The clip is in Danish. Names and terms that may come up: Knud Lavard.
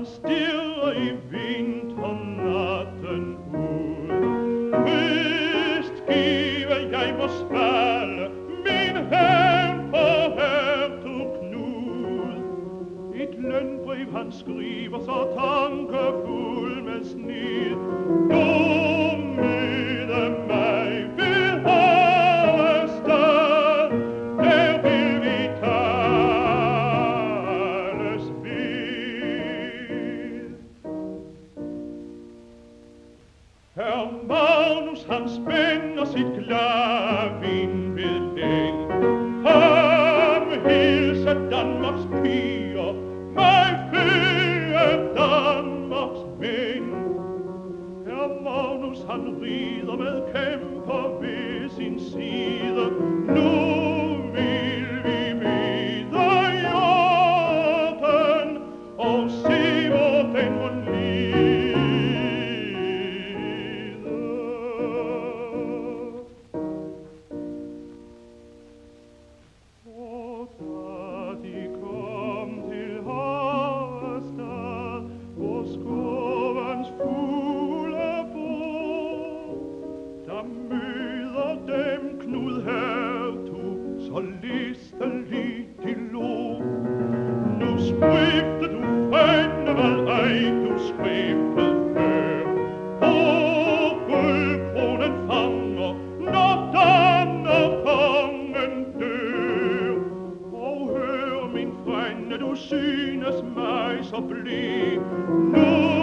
man stille i vinternatten ud. Vist give jeg må spille min hævn på hævdu Knud. Et lønbrev han skriver så tankefuld med snid. Herr Magnus, han spænder sit klavinbelæg. Han vil hilse Danmarks piger, mig frie Danmarks mænd. Herr Magnus, han rider med kæmper ved sin side. Nu Knud hertug, så listelig de lå. Nu skrifte du fremme, hvad ej du skrifte før. Og guldkronen fanger, når danner kongen dør. Og hør min fremme, du synes mig så bleg.